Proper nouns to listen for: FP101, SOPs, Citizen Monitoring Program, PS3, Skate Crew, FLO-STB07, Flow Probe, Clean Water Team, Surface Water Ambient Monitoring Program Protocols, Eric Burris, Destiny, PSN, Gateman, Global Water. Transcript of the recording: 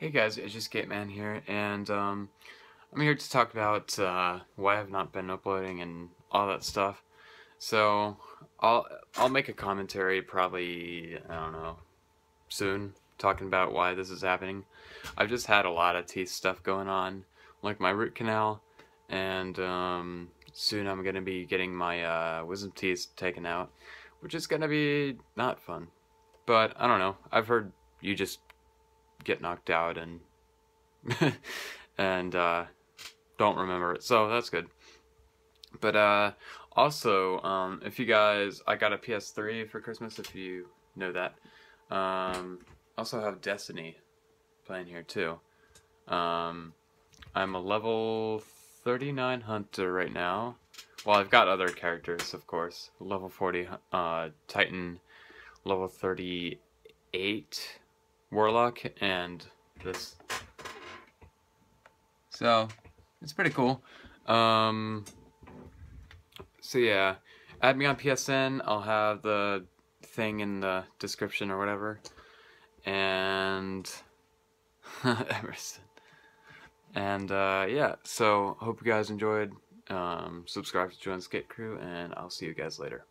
Hey guys, it's just Gateman here, and I'm here to talk about why I've not been uploading and all that stuff. So I'll make a commentary probably, I don't know, soon, talking about why this is happening. I've just had a lot of teeth stuff going on, like my root canal, and soon I'm going to be getting my wisdom teeth taken out, which is going to be not fun. But I don't know, I've heard you just get knocked out and don't remember it, so that's good. But also, if you guys, I got a PS3 for Christmas, if you know that. Also have Destiny playing here too. I'm a level 39 hunter right now. Well, I've got other characters, of course. Level 40 Titan, level 38 Warlock, and this. So it's pretty cool. So yeah, add me on PSN. I'll have the thing in the description or whatever. And Emerson. And yeah, so hope you guys enjoyed. Subscribe to join Skate Crew, and I'll see you guys later.